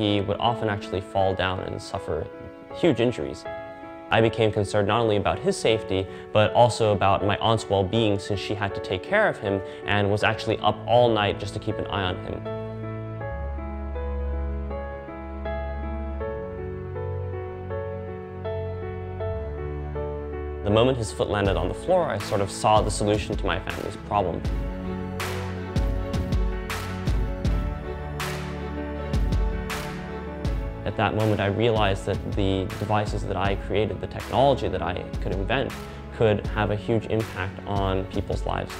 he would often actually fall down and suffer huge injuries. I became concerned not only about his safety, but also about my aunt's well-being, since she had to take care of him and was actually up all night just to keep an eye on him. The moment his foot landed on the floor, I sort of saw the solution to my family's problem. At that moment, I realized that the devices that I created, the technology that I could invent, could have a huge impact on people's lives.